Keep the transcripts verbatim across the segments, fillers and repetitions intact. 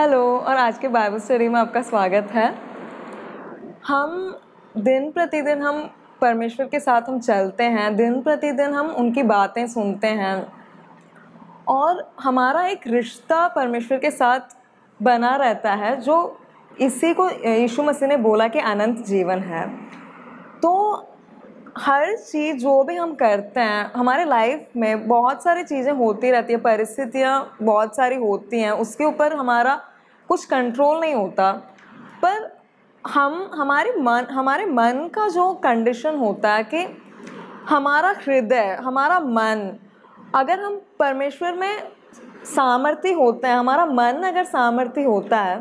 Hello और आज के बाइबल स्टडी में आपका स्वागत है। हम दिन प्रतिदिन हम परमेश्वर के साथ हम चलते हैं, दिन प्रतिदिन हम उनकी बातें सुनते हैं और हमारा एक रिश्ता परमेश्वर के साथ बना रहता है, जो इसी को यीशु मसीह ने बोला कि अनंत जीवन है। तो हर चीज़ जो भी हम करते हैं हमारे लाइफ में बहुत सारी चीज़ें होती रहती है, परिस्थितियाँ बहुत सारी होती हैं, उसके ऊपर हमारा कुछ कंट्रोल नहीं होता। पर हम हमारे मन हमारे मन का जो कंडीशन होता है कि हमारा हृदय, हमारा मन, अगर हम परमेश्वर में सामर्थी होते हैं, हमारा मन अगर सामर्थी होता है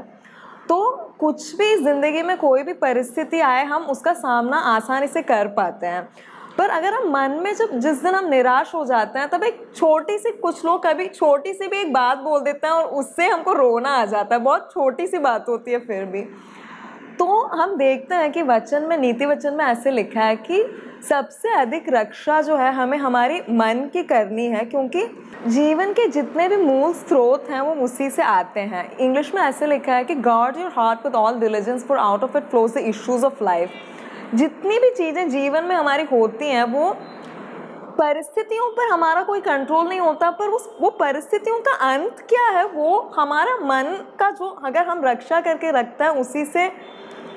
तो कुछ भी ज़िंदगी में कोई भी परिस्थिति आए हम उसका सामना आसानी से कर पाते हैं। पर अगर हम मन में जब जिस दिन हम निराश हो जाते हैं तब एक छोटी सी, कुछ लोग कभी छोटी सी भी एक बात बोल देते हैं और उससे हमको रोना आ जाता है, बहुत छोटी सी बात होती है फिर भी। तो हम देखते हैं कि वचन में, नीति वचन में ऐसे लिखा है कि सबसे अधिक रक्षा जो है हमें हमारी मन की करनी है, क्योंकि जीवन के जितने भी मूल स्रोत हैं वो उसी से आते हैं। इंग्लिश में ऐसे लिखा है कि guard your heart with all diligence for out of it flows the issues of life. जितनी भी चीज़ें जीवन में हमारी होती हैं वो परिस्थितियों पर हमारा कोई कंट्रोल नहीं होता, पर उस वो परिस्थितियों का अंत क्या है वो हमारा मन का, जो अगर हम रक्षा करके रखते हैं उसी से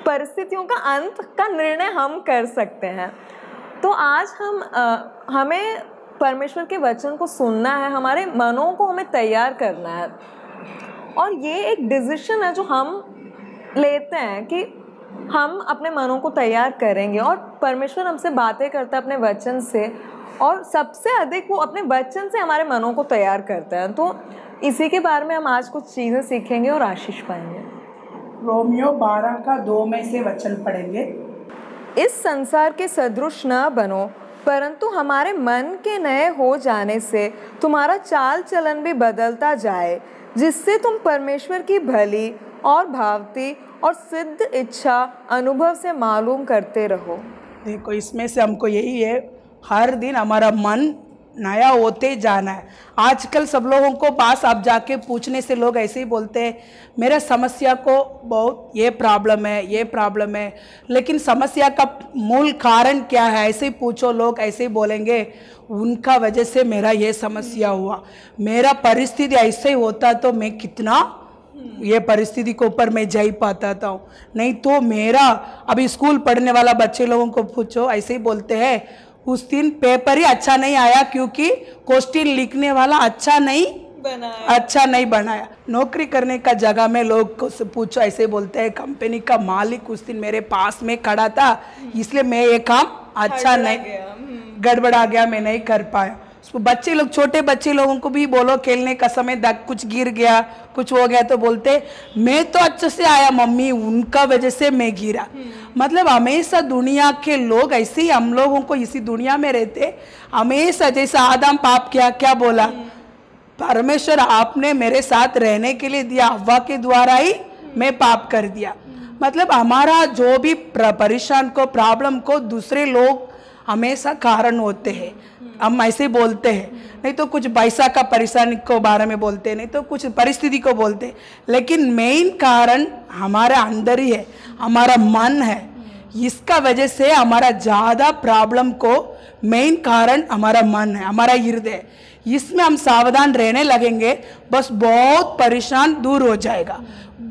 परिस्थितियों का अंत का निर्णय हम कर सकते हैं। तो आज हम आ, हमें परमेश्वर के वचन को सुनना है, हमारे मनों को हमें तैयार करना है और ये एक डिसीजन है जो हम लेते हैं कि हम अपने मनों को तैयार करेंगे और परमेश्वर हमसे बातें करता है अपने वचन से, और सबसे अधिक वो अपने वचन से हमारे मनों को तैयार करता है। तो इसी के बारे में हम आज कुछ चीज़ें सीखेंगे और आशीष पाएंगे। रोमियों बारह का दो में से वचन पढ़ेंगे। इस संसार के सदृश न बनो, परंतु हमारे मन के नए हो जाने से तुम्हारा चाल चलन भी बदलता जाए, जिससे तुम परमेश्वर की भली और भावती और सिद्ध इच्छा अनुभव से मालूम करते रहो। देखो, इसमें से हमको यही है, हर दिन हमारा मन नया होते जाना है। आजकल सब लोगों को पास आप जाके पूछने से लोग ऐसे ही बोलते हैं, मेरा समस्या को बहुत ये प्रॉब्लम है, ये प्रॉब्लम है, लेकिन समस्या का मूल कारण क्या है ऐसे ही पूछो, लोग ऐसे ही बोलेंगे उनका वजह से मेरा ये समस्या हुआ, मेरा परिस्थिति ऐसे ही होता तो मैं कितना ये परिस्थिति के ऊपर मैं जा पाता था, नहीं तो मेरा। अभी स्कूल पढ़ने वाला बच्चे लोगों को पूछो ऐसे ही बोलते हैं, उस दिन पेपर ही अच्छा नहीं आया क्योंकि क्वेश्चन लिखने वाला अच्छा नहीं बनाया, अच्छा नहीं बनाया। नौकरी करने का जगह में लोग को पूछो ऐसे बोलते हैं, कंपनी का मालिक उस दिन मेरे पास में खड़ा था इसलिए मैं ये काम अच्छा नहीं, गड़बड़ा गया, मैं नहीं कर पाया। बच्चे लोग, छोटे बच्चे लोगों को भी बोलो, खेलने का समय कुछ गिर गया, कुछ हो गया तो बोलते मैं तो अच्छे से आया मम्मी, उनका वजह से मैं गिरा। मतलब हमेशा दुनिया के लोग ऐसे ही, हम लोगों को इसी दुनिया में रहते हमेशा, जैसे आदम पाप किया, क्या बोला, परमेश्वर आपने मेरे साथ रहने के लिए दिया, हवा के द्वारा ही मैं पाप कर दिया। मतलब हमारा जो भी परेशान को, प्रॉब्लम को दूसरे लोग हमेशा कारण होते हैं, हम ऐसे बोलते हैं, नहीं तो कुछ पैसा का परेशानी को बारे में बोलते हैं, नहीं तो कुछ परिस्थिति को बोलते हैं, लेकिन मेन कारण हमारा अंदर ही है, हमारा मन है। इसका वजह से हमारा ज़्यादा प्रॉब्लम को मेन कारण हमारा मन है, हमारा हृदय, इसमें हम सावधान रहने लगेंगे बस बहुत परेशान दूर हो जाएगा,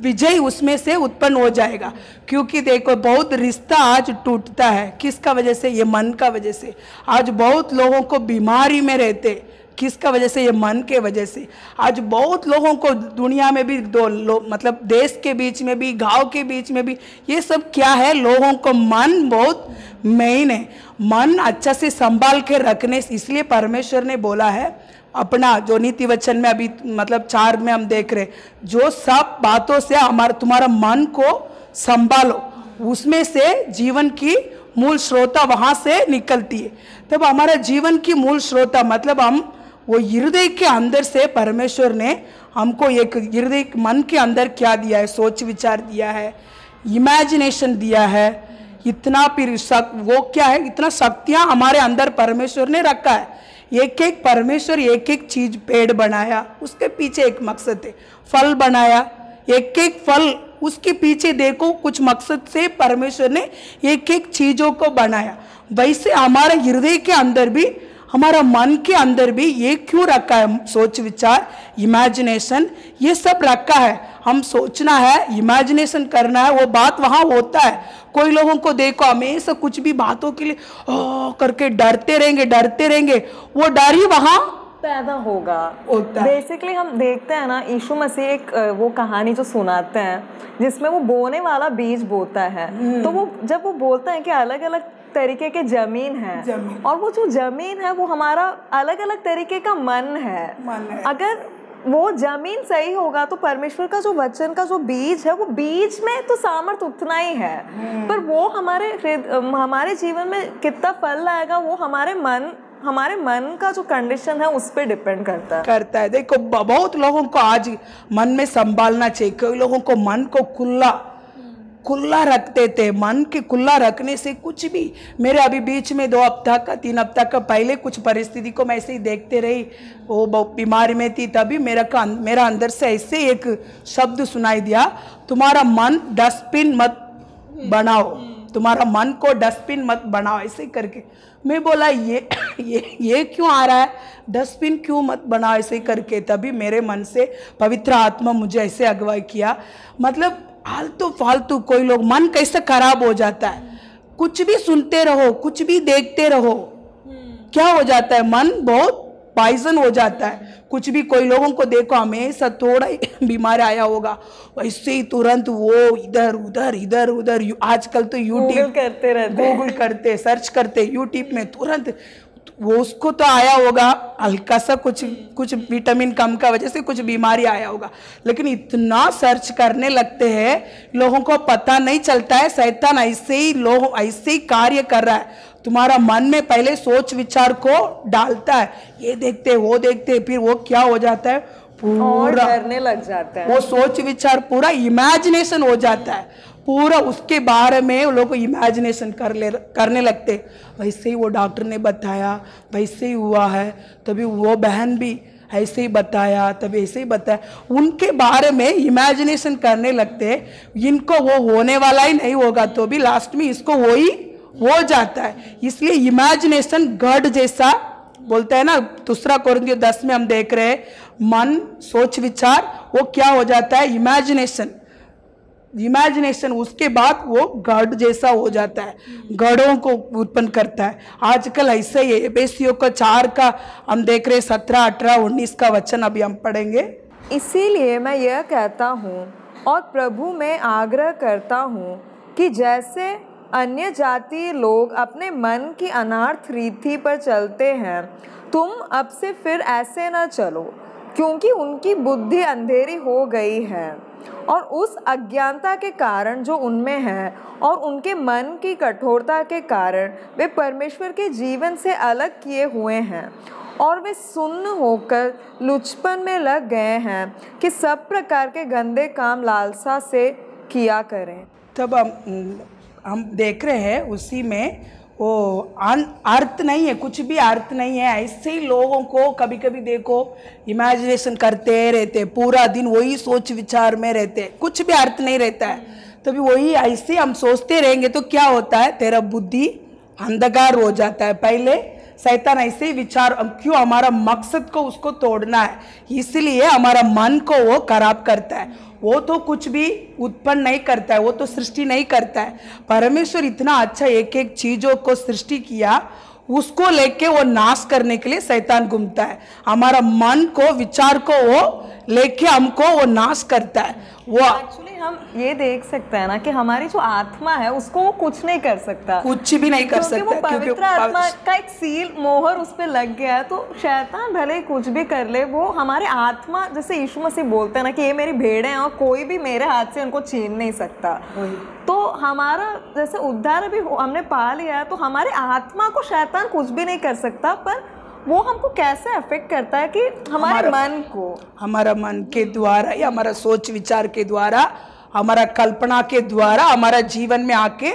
विजय उसमें से उत्पन्न हो जाएगा। क्योंकि देखो बहुत रिश्ता आज टूटता है, किसका वजह से, ये मन का वजह से। आज बहुत लोगों को बीमारी में रहते, किसका वजह से, ये मन के वजह से। आज बहुत लोगों को दुनिया में भी, दो लोग मतलब देश के बीच में भी, गांव के बीच में भी, ये सब क्या है, लोगों को मन बहुत मेन है। मन अच्छा से संभाल के रखने, इसलिए परमेश्वर ने बोला है अपना, जो नीति वचन में अभी मतलब चार में हम देख रहे, जो सब बातों से हमारा तुम्हारा मन को संभालो, उसमें से जीवन की मूल श्रोता वहाँ से निकलती है। तब हमारा जीवन की मूल श्रोता मतलब हम वो हृदय के अंदर से, परमेश्वर ने हमको एक हृदय, मन के अंदर क्या दिया है, सोच विचार दिया है, इमेजिनेशन दिया है, इतना फिर शक, वो क्या है, इतना शक्तियाँ हमारे अंदर परमेश्वर ने रखा है। एक एक परमेश्वर एक एक चीज, पेड़ बनाया उसके पीछे एक मकसद है, फल बनाया एक एक फल, उसके पीछे देखो कुछ मकसद से परमेश्वर ने एक एक चीज़ों को बनाया। वैसे हमारे हृदय के अंदर भी, हमारा मन के अंदर भी ये क्यों रखा है, सोच विचार इमेजिनेशन ये सब रखा है। हम सोचना है, इमेजिनेशन करना है, वो बात वहाँ होता है। कोई लोगों को देखो हमेशा कुछ भी बातों के लिए ओ करके डरते रहेंगे डरते रहेंगे, वो डर ही वहाँ पैदा होगा। बेसिकली हम देखते हैं ना, यीशु मसीह एक वो कहानी जो सुनाते हैं जिसमें वो बोने वाला बीज बोता है, तो वो जब वो बोलता है कि अलग अलग तरीके के जमीन है, जमीन। और वो जो जमीन है वो हमारा अलग अलग तरीके का मन है, मन है। अगर वो जमीन सही होगा तो परमेश्वर का जो वचन का जो बीज है, वो बीज में तो सामर्थ उतना ही है, पर वो हमारे हमारे जीवन में कितना फल लाएगा वो हमारे मन हमारे मन का जो कंडीशन है उस पर डिपेंड करता है करता है देखो बहुत लोगों को आज मन में संभालना चाहिए। कई लोगों को मन को खुला खुला रखते थे, मन के खुला रखने से कुछ भी, मेरे अभी बीच में दो हफ्ता का तीन हफ्ता का पहले कुछ परिस्थिति को मैं ऐसे ही देखते रही, वो बहुत बीमारी में थी, तभी मेरा का मेरा अंदर से ऐसे एक शब्द सुनाई दिया, तुम्हारा मन डस्टबिन मत बनाओ, तुम्हारा मन को डस्टबिन मत बनाओ, ऐसे करके। मैं बोला ये ये ये क्यों आ रहा है, डस्टबिन क्यों मत बनाओ, ऐसे करके। तभी मेरे मन से पवित्र आत्मा मुझे ऐसे अगवाई किया, मतलब आलतू फालतू कोई लोग मन कैसे खराब हो जाता है, कुछ भी सुनते रहो कुछ भी देखते रहो, क्या हो जाता है मन बहुत पॉइजन हो जाता है। कुछ भी कोई लोगों को देखो हमेशा थोड़ा बीमार आया होगा वैसे ही तुरंत वो इधर उधर इधर उधर, आजकल तो यूट्यूब करते रहते हैं, गूगल करते सर्च करते यूट्यूब में, तुरंत वो उसको तो आया होगा हल्का सा कुछ कुछ विटामिन कम का वजह से कुछ बीमारी आया होगा, लेकिन इतना सर्च करने लगते हैं लोगों को पता नहीं चलता है। शैतान ऐसे ही लोग ऐसे ही कार्य कर रहा है, तुम्हारा मन में पहले सोच विचार को डालता है, ये देखते वो देखते, फिर वो क्या हो जाता है पूरा डरने लग जाता है, वो सोच विचार पूरा इमेजिनेशन हो जाता है, पूरा उसके बारे में लोग इमेजिनेशन कर ले करने लगते। वैसे ही वो डॉक्टर ने बताया वैसे ही हुआ है, तभी वो बहन भी ऐसे ही बताया तभी ऐसे ही बताया, उनके बारे में इमेजिनेशन करने लगते, इनको वो होने वाला ही नहीं होगा तो भी लास्ट में इसको वो ही हो जाता है। इसलिए इमेजिनेशन गढ़ जैसा बोलता है ना, दूसरा कोरिन्थियों दस में हम देख रहे हैं, मन सोच विचार वो क्या हो जाता है इमेजिनेशन, इमेजिनेशन उसके बाद वो गढ़ जैसा हो जाता है, गढ़ों को उत्पन्न करता है। आजकल ऐसा ही है, इफिसियों का चार का हम देख रहे सत्रह अठारह उन्नीस का वचन अभी हम पढ़ेंगे। इसीलिए मैं यह कहता हूँ और प्रभु में आग्रह करता हूँ कि जैसे अन्य जाति लोग अपने मन की अनार्थ रीति पर चलते हैं, तुम अब से फिर ऐसे न चलो, क्योंकि उनकी बुद्धि अंधेरी हो गई है और उस अज्ञानता के कारण जो उनमें है और उनके मन की कठोरता के कारण वे परमेश्वर के जीवन से अलग किए हुए हैं और वे सुन्न होकर लुचपन में लग गए हैं कि सब प्रकार के गंदे काम लालसा से किया करें। तब हम हम देख रहे हैं उसी में वो अर्थ नहीं है, कुछ भी अर्थ नहीं है, ऐसे ही लोगों को कभी कभी देखो इमेजिनेशन करते रहते, पूरा दिन वही सोच विचार में रहते, कुछ भी अर्थ नहीं रहता है। तभी वही ऐसे हम सोचते रहेंगे तो क्या होता है, तेरा बुद्धि अंधकार हो जाता है। पहले शैतान ऐसे ही विचार, क्यों हमारा मकसद को उसको तोड़ना है, इसलिए हमारा मन को वो खराब करता है। वो तो कुछ भी उत्पन्न नहीं करता है, वो तो सृष्टि नहीं करता है। परमेश्वर इतना अच्छा एक एक चीज़ों को सृष्टि किया, उसको लेके वो नाश करने के लिए शैतान घूमता है। हमारा मन को विचार को वो लेके हमको वो नाश करता है। वो एक्चुअली हम ये देख सकते हैं ना कि हमारी जो आत्मा है उसको वो कुछ नहीं कर सकता, कुछ भी नहीं कर सकता, क्योंकि पवित्र आत्मा का एक सील मोहर उस पर लग गया है। तो शैतान भले कुछ भी कर ले, वो हमारे आत्मा, जैसे यीशु मसीह बोलते हैं ना कि ये मेरी भेड़ें हैं और कोई भी मेरे हाथ से उनको छीन नहीं सकता, तो हमारा जैसे उद्धार भी हमने पा लिया है, तो हमारे आत्मा को शैतान कुछ भी नहीं कर सकता। पर वो हमको कैसे अफेक्ट करता है कि हमारे मन को, हमारा मन के द्वारा या हमारा सोच विचार के द्वारा, हमारा कल्पना के द्वारा हमारा जीवन में आके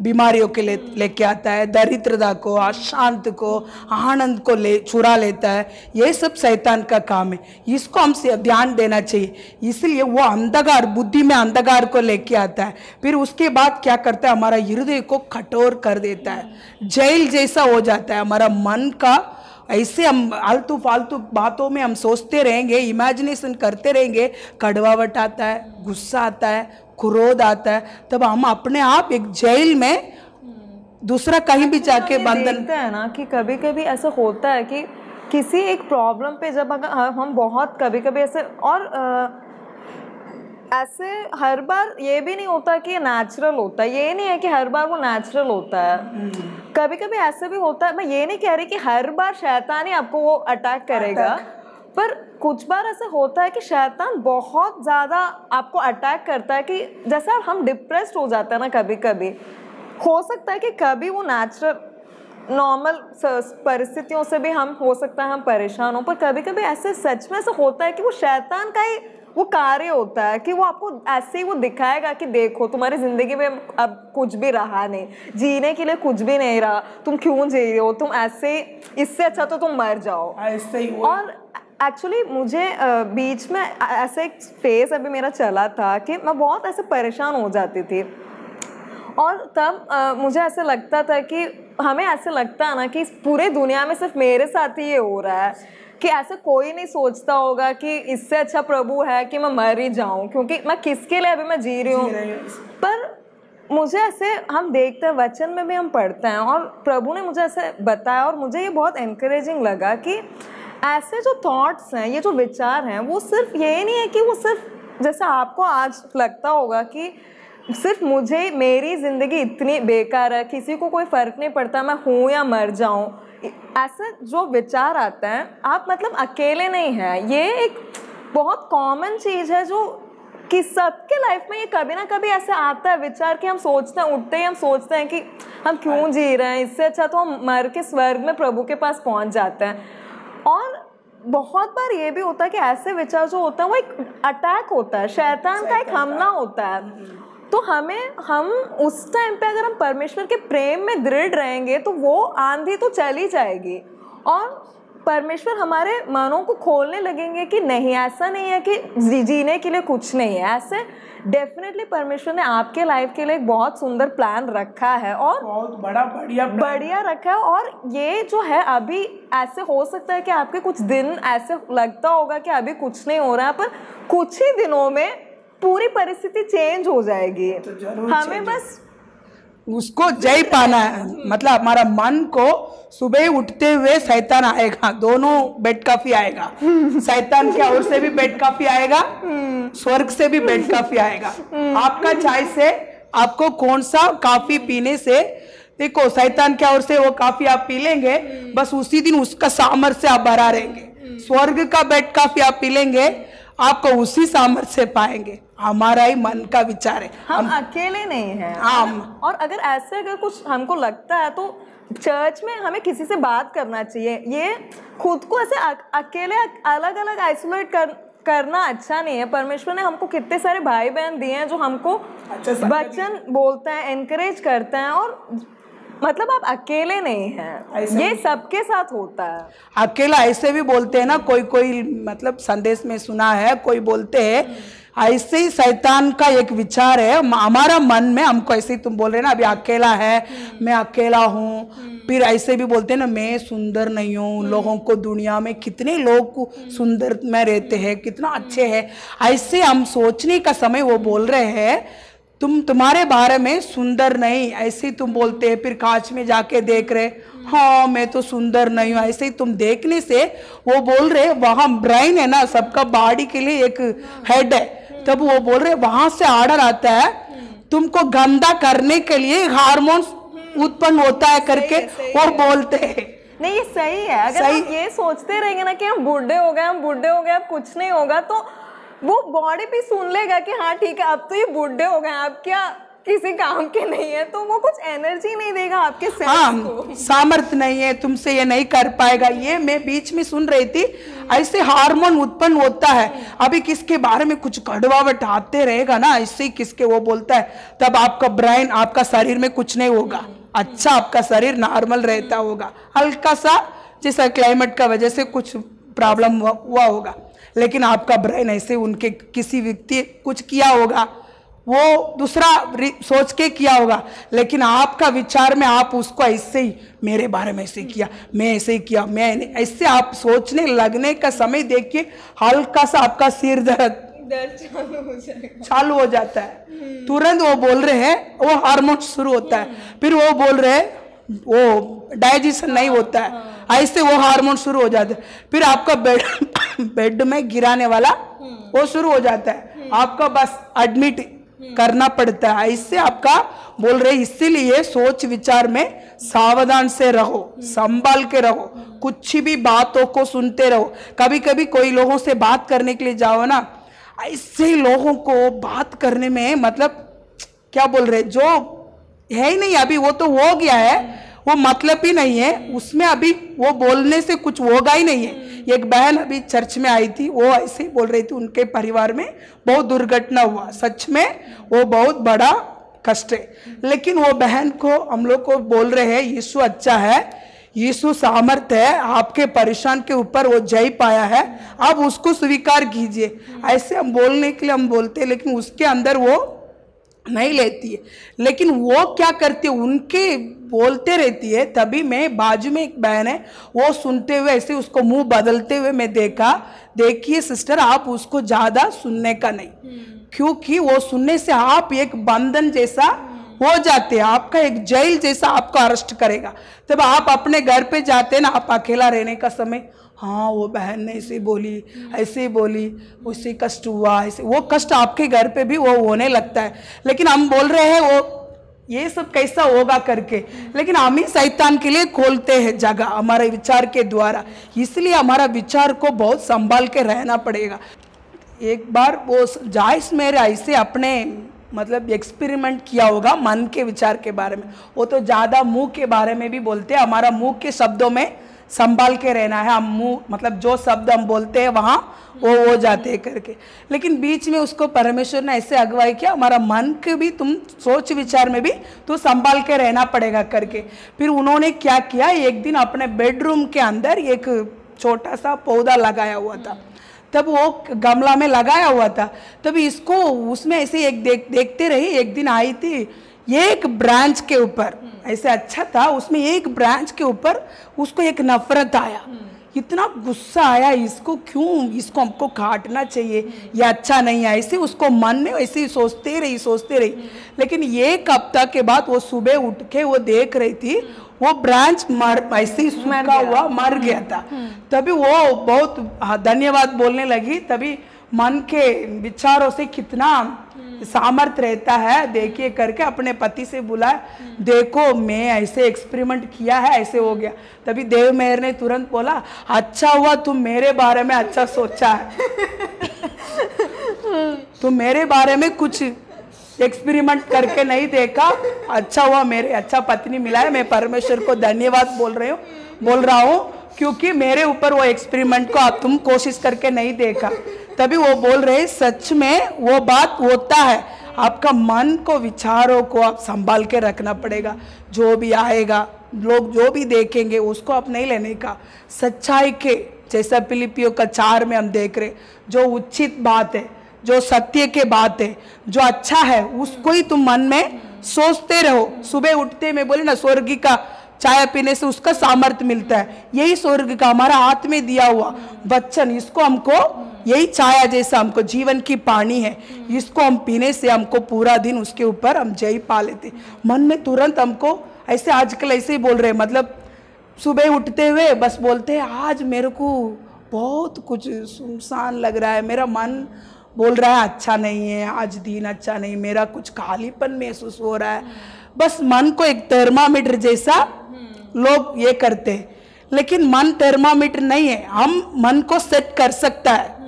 बीमारियों के ले लेके आता है, दरिद्रता को, अशांत को, आनंद को ले चुरा लेता है। ये सब शैतान का काम है, इसको हमसे ध्यान देना चाहिए। इसलिए वो अंधकार, बुद्धि में अंधकार को लेके आता है, फिर उसके बाद क्या करता है, हमारा हृदय को कठोर कर देता है, जेल जैसा हो जाता है हमारा मन का। ऐसे हम आलतू फालतू बातों में हम सोचते रहेंगे, इमेजिनेशन करते रहेंगे, कड़वावट आता है, गुस्सा आता है, क्रोध आता है, तब हम अपने आप एक जेल में, दूसरा कहीं भी जाके बंधन है ना। कि कभी कभी ऐसा होता है कि किसी एक प्रॉब्लम पे जब अगर हम बहुत कभी कभी ऐसे, और आ, ऐसे हर बार ये भी नहीं होता कि नेचुरल होता है, ये नहीं है कि हर बार वो नेचुरल होता है। कभी कभी ऐसे भी होता है, मैं ये नहीं कह रही कि हर बार शैतान ही आपको वो अटैक करेगा, पर कुछ बार ऐसा होता है कि शैतान बहुत ज़्यादा आपको अटैक करता है, कि जैसे हम डिप्रेस्ड हो जाते हैं ना कभी कभी, हो सकता है कि कभी वो नेचुरल नॉर्मल परिस्थितियों से भी हम, हो सकता है हम परेशान हों, पर कभी कभी ऐसे सच में ऐसा होता है कि वो शैतान का ही वो कार्य होता है कि वो आपको ऐसे ही वो दिखाएगा कि देखो तुम्हारी ज़िंदगी में अब कुछ भी रहा नहीं, जीने के लिए कुछ भी नहीं रहा, तुम क्यों जी रहे हो, तुम ऐसे, इससे अच्छा तो तुम मर जाओ, ऐसे ही। और एक्चुअली मुझे बीच में ऐसा एक फेस अभी मेरा चला था कि मैं बहुत ऐसे परेशान हो जाती थी, और तब आ, मुझे ऐसा लगता था कि हमें ऐसा लगता है ना कि इस पूरे दुनिया में सिर्फ मेरे साथ ही ये हो रहा है, कि ऐसा कोई नहीं सोचता होगा कि इससे अच्छा प्रभु है कि मैं मर ही जाऊं, क्योंकि मैं किसके लिए अभी मैं जी रही हूँ। पर मुझे ऐसे, हम देखते हैं वचन में भी हम पढ़ते हैं, और प्रभु ने मुझे ऐसे बताया, और मुझे ये बहुत एनकरेजिंग लगा कि ऐसे जो थॉट्स हैं, ये जो विचार हैं, वो सिर्फ ये नहीं है कि वो सिर्फ, जैसे आपको आज लगता होगा कि सिर्फ मुझे, मेरी ज़िंदगी इतनी बेकार है, किसी को कोई फ़र्क नहीं पड़ता मैं हूँ या मर जाऊँ, ऐसा जो विचार आते हैं, आप मतलब अकेले नहीं हैं। ये एक बहुत कॉमन चीज़ है जो कि सबके लाइफ में ये कभी ना कभी ऐसे आता है विचार, कि हम सोचते हैं, उठते ही हम सोचते हैं कि हम क्यों जी रहे हैं, इससे अच्छा तो हम मर के स्वर्ग में प्रभु के पास पहुँच जाते हैं। और बहुत बार ये भी होता है कि ऐसे विचार जो होता है वो एक अटैक होता है, शैतान का एक हमला होता है। तो हमें, हम उस टाइम पे अगर हम परमेश्वर के प्रेम में दृढ़ रहेंगे तो वो आंधी तो चली जाएगी, और परमेश्वर हमारे मनों को खोलने लगेंगे कि नहीं, ऐसा नहीं है कि जी, जीने के लिए कुछ नहीं है, ऐसे डेफिनेटली परमेश्वर ने आपके लाइफ के लिए एक बहुत सुंदर प्लान रखा है, और बहुत बड़ा बढ़िया बढ़िया रखा है। और ये जो है, अभी ऐसे हो सकता है कि आपके कुछ दिन ऐसे लगता होगा कि अभी कुछ नहीं हो रहा है, पर कुछ ही दिनों में पूरी परिस्थिति चेंज हो जाएगी। तो हमें बस उसको जय पाना है, मतलब हमारा मन को सुबह उठते हुए शैतान आएगा, दोनों बेड काफी आएगा, शैतान क्या ओर से भी बेड काफी आएगा, स्वर्ग से भी बेड काफी आएगा। आपका चाय से, आपको कौन सा कॉफी पीने से, देखो शैतान क्या ओर से वो कॉफी आप पी लेंगे, बस उसी दिन उसका सामर्थ्य आप भरा रहेंगे। स्वर्ग का बेड काफी आप पी लेंगे, आपको उसी सामर्थ्य से पाएंगे। हमारा ही मन का विचार है, हम, हम अकेले नहीं हैं। हाँ, और अगर ऐसे अगर कुछ हमको लगता है तो चर्च में हमें किसी से बात करना चाहिए। ये खुद को ऐसे अकेले अलग अलग आइसोलेट कर करना अच्छा नहीं है। परमेश्वर ने हमको कितने सारे भाई बहन दिए हैं जो हमको वचन बोलते हैं, एनकरेज करते हैं, और मतलब आप अकेले नहीं हैं, ये सबके साथ होता है। अकेला ऐसे भी बोलते हैं ना, कोई कोई मतलब संदेश में सुना है, कोई बोलते हैं ऐसे ही शैतान का एक विचार है हमारा मन में, हमको ऐसे ही, तुम बोल रहे ना अभी अकेला है, मैं अकेला हूँ। फिर ऐसे भी बोलते हैं ना, मैं सुंदर नहीं हूँ, लोगों को, दुनिया में कितने लोग सुंदर में रहते हैं, कितना अच्छे है, ऐसे हम सोचने का समय। वो बोल रहे हैं तुम, तुम्हारे बारे में सुंदर नहीं, ऐसे ही तुम बोलते हैं। फिर कांच में जाके देख रहे, हाँ मैं तो सुंदर नहीं हूँ, ऐसे ही तुम देखने से वो बोल रहे, वहाँ ब्रेन है ना, सबका बॉडी के लिए एक हेड है, तब वो बोल रहे वहाँ से ऑर्डर आता है, तुमको गंदा करने के लिए हार्मोन्स उत्पन्न होता है करके वो बोलते हैं। नहीं, ये सही है। अगर सही हम ये सोचते रहेंगे ना कि हम बूढ़े हो गए, हम बूढ़े हो गए, अब कुछ नहीं होगा, तो वो बॉडी भी सुन लेगा कि हाँ ठीक है, अब तो ये बूढ़े हो गए, अब क्या किसी काम के नहीं है तो वो कुछ एनर्जी नहीं देगा आपके सेल्स हाँ, को। सामर्थ्य नहीं है, तुमसे ये नहीं कर पाएगा। ये मैं बीच में सुन रही थी, ऐसे हार्मोन उत्पन्न होता है। अभी किसके बारे में कुछ कड़वावट आते रहेगा ना, इससे किसके वो बोलता है, तब आपका ब्रेन, आपका शरीर में कुछ नहीं होगा। अच्छा आपका शरीर नॉर्मल रहता होगा, हल्का सा जैसा क्लाइमेट का वजह से कुछ प्रॉब्लम हुआ होगा, लेकिन आपका ब्रेन ऐसे उनके किसी व्यक्ति कुछ किया होगा, वो दूसरा सोच के किया होगा, लेकिन आपका विचार में आप उसको ऐसे ही, मेरे बारे में ऐसे किया, मैं ऐसे ही किया, मैं ऐसे आप सोचने लगने का समय देखिए, हल्का सा आपका सिर दर्द चालू हो जाएगा, चालू हो जाता है। तुरंत वो बोल रहे हैं, वो हार्मोन शुरू होता है, फिर वो बोल रहे हैं, वो डाइजेशन नहीं होता है, ऐसे वो हार्मोन शुरू हो जाता है, फिर आपका बेड बेड में गिराने वाला वो शुरू हो जाता है, आपका बस एडमिट करना पड़ता है। इससे आपका बोल रहे, इसीलिए सोच विचार में सावधान से रहो, संभाल के रहो, कुछ भी बातों को सुनते रहो। कभी कभी कोई लोगों से बात करने के लिए जाओ ना, ऐसे ही लोगों को बात करने में मतलब क्या बोल रहे, जो है ही नहीं, अभी वो तो हो गया है, वो मतलब ही नहीं है उसमें, अभी वो बोलने से कुछ होगा ही नहीं है। एक बहन अभी चर्च में आई थी, वो ऐसे ही बोल रही थी, उनके परिवार में बहुत दुर्घटना हुआ, सच में वो बहुत बड़ा कष्ट है, लेकिन वो बहन को हम लोग को बोल रहे हैं, यीशु अच्छा है, यीशु सामर्थ है, आपके परेशान के ऊपर वो जय पाया है, आप उसको स्वीकार कीजिए। ऐसे हम बोलने के लिए हम बोलते हैं, लेकिन उसके अंदर वो नहीं लेती है, लेकिन वो क्या करती है, उनके बोलते रहती है। तभी मैं बाजू में एक बहन है, वो सुनते हुए ऐसे उसको मुंह बदलते हुए मैं देखा, देखिए सिस्टर आप उसको ज़्यादा सुनने का नहीं, क्योंकि वो सुनने से आप एक बंधन जैसा हो जाते हैं, आपका एक जेल जैसा आपको अरेस्ट करेगा। तब आप अपने घर पे जाते हैं ना, आप अकेला रहने का समय, हाँ वो बहन ने ऐसे बोली, ऐसे बोली, उससे कष्ट हुआ, ऐसे वो कष्ट आपके घर पे भी वो होने लगता है। लेकिन हम बोल रहे हैं वो ये सब कैसा होगा करके, लेकिन हम ही शैतान के लिए खोलते हैं जगह हमारे विचार के द्वारा। इसलिए हमारा विचार को बहुत संभाल के रहना पड़ेगा। एक बार वो जायस मेरे ऐसे अपने मतलब एक्सपेरिमेंट किया होगा मन के विचार के बारे में, वो तो ज़्यादा मुंह के बारे में भी बोलते हैं। हमारा मुंह के शब्दों में संभाल के रहना है, हम मुंह मतलब जो शब्द हम बोलते हैं वहाँ वो हो जाते हैं करके। लेकिन बीच में उसको परमेश्वर ने ऐसे अगुवाई किया, हमारा मन के भी तुम सोच विचार में भी तो संभाल के रहना पड़ेगा करके। फिर उन्होंने क्या किया, एक दिन अपने बेडरूम के अंदर एक छोटा सा पौधा लगाया हुआ था, तब वो गमला में लगाया हुआ था, तब इसको उसमें ऐसे एक देख देखते रही। एक दिन आई थी एक ब्रांच के ऊपर, ऐसे अच्छा था, उसमें एक ब्रांच के ऊपर उसको एक नफरत आया, इतना गुस्सा आया, इसको क्यों, इसको हमको काटना चाहिए, यह अच्छा नहीं है, ऐसे उसको मन में ऐसे ही सोचते रही सोचते रही। लेकिन एक हफ्ता के बाद वो सुबह उठ के वो देख रही थी, वो ब्रांच मर ऐसे ही सूखा हुआ मर गया था। तभी वो बहुत धन्यवाद बोलने लगी। तभी मन के विचारों से कितना सामर्थ रहता है देखिए करके अपने पति से बुलाया, देखो मैं ऐसे एक्सपेरिमेंट किया है, ऐसे हो गया। तभी देव मेहर ने तुरंत बोला, अच्छा हुआ तुम मेरे बारे में अच्छा सोचा है, तुम मेरे बारे में कुछ एक्सपेरिमेंट करके नहीं देखा, अच्छा हुआ मेरे अच्छा पत्नी मिला है, मैं परमेश्वर को धन्यवाद बोल रही हूँ बोल रहा हूँ क्योंकि मेरे ऊपर वो एक्सपेरिमेंट को आप तुम कोशिश करके नहीं देखा। तभी वो बोल रहे, सच में वो बात होता है, आपका मन को विचारों को आप संभाल के रखना पड़ेगा। जो भी आएगा, लोग जो भी देखेंगे उसको आप नहीं लेने का, सच्चाई के जैसा फिलिपियों का चार में हम देख रहे, जो उचित बात है, जो सत्य के बात है, जो अच्छा है उसको ही तुम मन में सोचते रहो। सुबह उठते में बोले ना, स्वर्ग का चाय पीने से उसका सामर्थ्य मिलता है, यही स्वर्ग का हमारा हाथ में दिया हुआ वचन, इसको हमको यही छाया जैसा हमको जीवन की पानी है, इसको हम पीने से हमको पूरा दिन उसके ऊपर हम जय पा लेते। मन में तुरंत हमको ऐसे आजकल ऐसे ही बोल रहे हैं, मतलब सुबह उठते हुए बस बोलते हैं, आज मेरे को बहुत कुछ सुनसान लग रहा है, मेरा मन बोल रहा है अच्छा नहीं है, आज दिन अच्छा नहीं, मेरा कुछ खालीपन महसूस हो रहा है। बस मन को एक थर्मामीटर जैसा लोग ये करते हैं, लेकिन मन थर्मामीटर नहीं है, हम मन को सेट कर सकता है।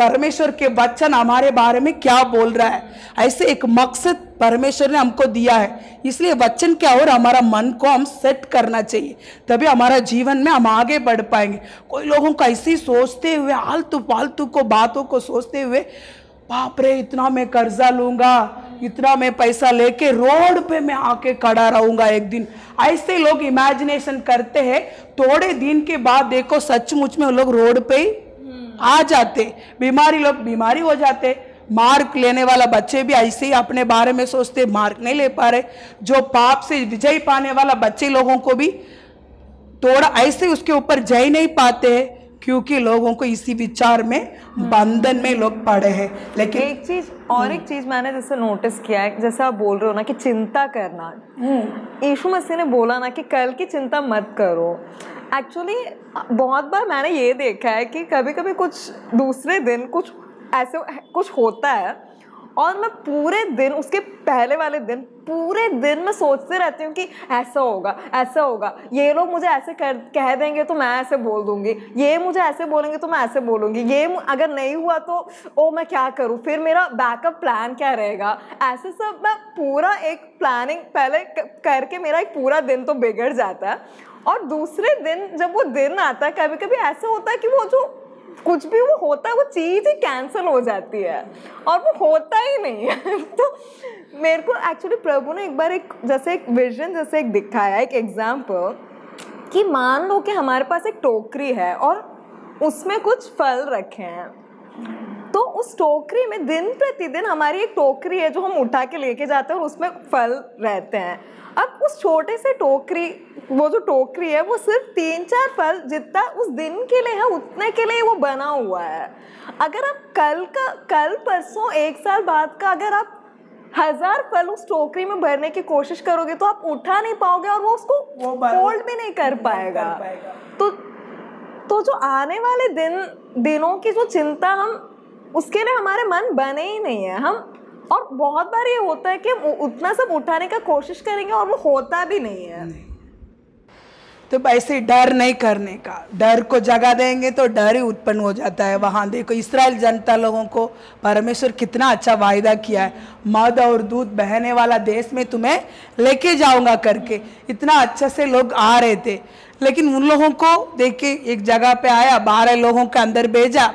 परमेश्वर के वचन हमारे बारे में क्या बोल रहा है, ऐसे एक मकसद परमेश्वर ने हमको दिया है। इसलिए वचन क्या और हमारा मन को हम सेट करना चाहिए, तभी हमारा जीवन में हम आगे बढ़ पाएंगे। कोई लोगों को ऐसे ही सोचते हुए आलतू फालतू को बातों को सोचते हुए, बाप रे इतना मैं कर्जा लूंगा, इतना मैं पैसा लेके रोड पे मैं आके खड़ा रहूंगा एक दिन, ऐसे लोग इमेजिनेशन करते हैं। थोड़े दिन के बाद देखो सचमुच में वो लोग रोड पे ही आ जाते, बीमारी लोग बीमारी हो जाते। मार्क लेने वाला बच्चे भी ऐसे ही अपने बारे में सोचते, मार्क नहीं ले पा रहे। जो पाप से विजय पाने वाला बच्चे लोगों को भी थोड़ा ऐसे उसके ऊपर जय नहीं पाते हैं, क्योंकि लोगों को इसी विचार में बंधन में लोग पड़े हैं। लेकिन एक चीज और एक चीज मैंने जैसे नोटिस किया है, जैसे आप बोल रहे हो ना कि चिंता करना, यीशु मसीह ने बोला ना कि कल की चिंता मत करो। एक्चुअली बहुत बार मैंने ये देखा है कि कभी कभी कुछ दूसरे दिन कुछ ऐसे कुछ होता है और मैं पूरे दिन उसके पहले वाले दिन पूरे दिन मैं सोचते रहती हूँ कि ऐसा होगा ऐसा होगा, ये लोग मुझे ऐसे कर कह देंगे तो मैं ऐसे बोल दूँगी, ये मुझे ऐसे बोलेंगे तो मैं ऐसे बोलूँगी, ये अगर नहीं हुआ तो ओ मैं क्या करूँ, फिर मेरा बैकअप प्लान क्या रहेगा। ऐसे सब मैं पूरा एक प्लानिंग पहले करके मेरा एक पूरा दिन तो बिगड़ जाता है। और दूसरे दिन जब वो दिन आता है, कभी कभी ऐसा होता है कि वो जो कुछ भी वो होता है वो चीज़ ही कैंसिल हो जाती है और वो होता ही नहीं है। तो मेरे को एक्चुअली प्रभु ने एक बार एक जैसे एक विजन जैसे एक दिखाया, एक एग्जाम्पल कि मान लो कि हमारे पास एक टोकरी है और उसमें कुछ फल रखे हैं, तो उस टोकरी में दिन प्रतिदिन हमारी एक टोकरी है जो हम उठा के लेके जाते हैं और उसमें फल रहते हैं। अब उस छोटे से टोकरी वो जो टोकरी है वो सिर्फ तीन चार फल जितना उस दिन के लिए है उतने के लिए वो बना हुआ है। अगर आप कल का कल परसों एक साल बाद का अगर आप हजार फल उस टोकरी में भरने की कोशिश करोगे तो आप उठा नहीं पाओगे और वो उसको फोल्ड भी नहीं कर पाएगा। तो तो जो आने वाले दिन दिनों की जो चिंता हम उसके लिए हमारे मन बने ही नहीं है। हम और बहुत बार ये होता है कि उतना सब उठाने का कोशिश करेंगे और वो होता भी नहीं है। तो ऐसे डर नहीं करने का, डर को जगा देंगे तो डर ही उत्पन्न हो जाता है। वहाँ देखो इस्राएल जनता लोगों को परमेश्वर कितना अच्छा वायदा किया है, मद और दूध बहने वाला देश में तुम्हें लेके जाऊँगा करके, इतना अच्छे से लोग आ रहे थे। लेकिन उन लोगों को देखे एक जगह पे आया, बारह लोगों के अंदर भेजा,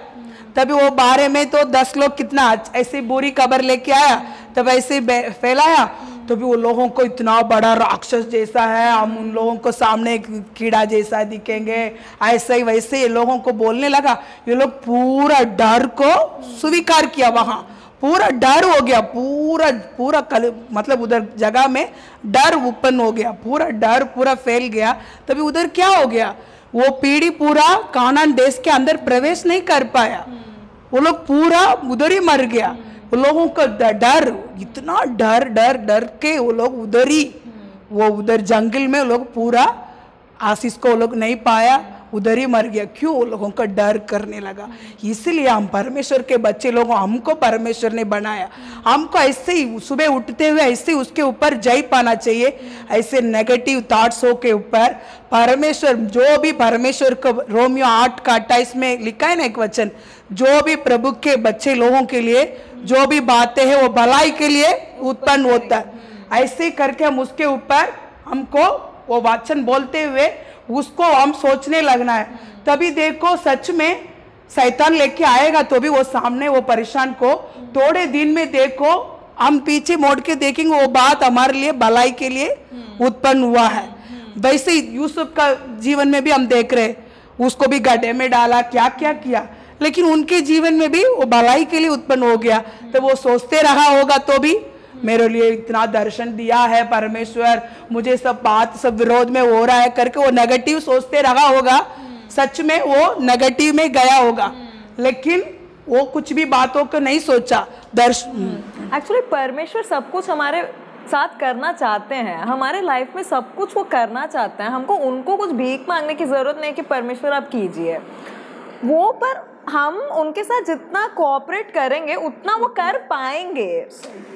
तभी वो बारे में तो दस लोग कितना ऐसी बुरी खबर लेके आया, तब ऐसे फैलाया, तभी वो लोगों को इतना बड़ा राक्षस जैसा है, हम उन लोगों को सामने कीड़ा जैसा दिखेंगे, ऐसे ही वैसे ये लोगों को बोलने लगा। ये लोग पूरा डर को स्वीकार किया, वहाँ पूरा डर हो गया, पूरा पूरा कल मतलब उधर जगह में डर उत्पन्न हो गया, पूरा डर पूरा फैल गया। तभी उधर क्या हो गया, वो पीढ़ी पूरा कानान देश के अंदर प्रवेश नहीं कर पाया, वो लोग पूरा उधर ही मर गया। वो लोगों का डर इतना डर डर डर के वो लोग उधर ही वो उधर जंगल में लोग पूरा आशीष को वो लोग नहीं पाया, उधर ही मर गया। क्यों, लोगों का डर करने लगा। इसलिए हम परमेश्वर के बच्चे लोगों, हमको परमेश्वर ने बनाया, हमको ऐसे ही सुबह उठते हुए ऐसे उसके ऊपर जय पाना चाहिए। ऐसे नेगेटिव थॉट्सों के ऊपर परमेश्वर, जो भी परमेश्वर को रोमियों आठ का अट्ठाईस में लिखा है ना एक वचन, जो भी प्रभु के बच्चे लोगों के लिए जो भी बातें हैं वो भलाई के लिए उत्पन्न होता है। ऐसे करके हम उसके ऊपर हमको वो वाचन बोलते हुए उसको हम सोचने लगना है, तभी देखो सच में शैतान लेके आएगा तो भी वो सामने वो परेशान को। थोड़े दिन में देखो हम पीछे मोड़ के देखेंगे वो बात हमारे लिए भलाई के लिए उत्पन्न हुआ है। वैसे यूसुफ का जीवन में भी हम देख रहे, उसको भी गड्ढे में डाला, क्या क्या किया, लेकिन उनके जीवन में भी वो भलाई के लिए उत्पन्न हो गया। तो वो सोचते रहा होगा तो भी मेरे लिए इतना दर्शन दिया है परमेश्वर, मुझे सब बात सब विरोध में हो रहा है करके वो नेगेटिव सोचते रहा होगा, सच में वो नेगेटिव में गया होगा, लेकिन वो कुछ भी बातों को नहीं सोचा। दर्शन एक्चुअली परमेश्वर सब कुछ हमारे साथ करना चाहते हैं, हमारे लाइफ में सब कुछ वो करना चाहते हैं। हमको उनको कुछ भीख मांगने की जरूरत नहीं कि परमेश्वर आप कीजिए वो, पर हम उनके साथ जितना कोऑपरेट करेंगे उतना वो कर पाएंगे।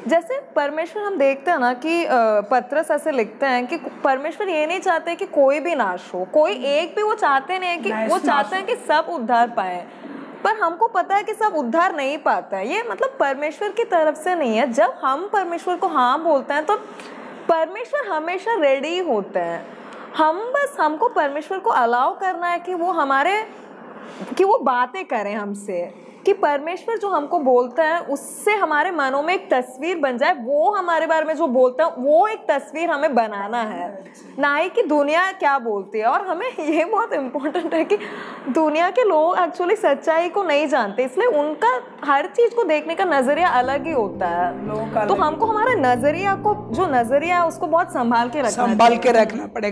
जैसे परमेश्वर हम देखते हैं ना कि पत्रस ऐसे लिखते हैं कि परमेश्वर ये नहीं चाहते कि कोई भी नाश हो, कोई एक भी वो चाहते नहीं है, कि वो चाहते हैं कि सब उद्धार पाए। पर हमको पता है कि सब उद्धार नहीं पाता है, ये मतलब परमेश्वर की तरफ से नहीं है। जब हम परमेश्वर को हाँ बोलते हैं तो परमेश्वर हमेशा रेडी होता है। हम बस हमको परमेश्वर को अलाउ करना है कि वो हमारे कि वो बातें करें हमसे, कि परमेश्वर जो हमको बोलता है उससे हमारे मनों में एक तस्वीर बन जाए। वो हमारे बारे में जो बोलता है वो एक तस्वीर हमें बनाना है, ना ही कि दुनिया क्या बोलती है। और हमें ये बहुत इम्पोर्टेंट है कि दुनिया के लोग एक्चुअली सच्चाई को नहीं जानते, इसलिए उनका हर चीज़ को देखने का नज़रिया अलग ही होता है। तो हमको हमारा नज़रिया को जो नज़रिया है उसको बहुत संभाल के रखना संभाल के रखना पड़ेगा।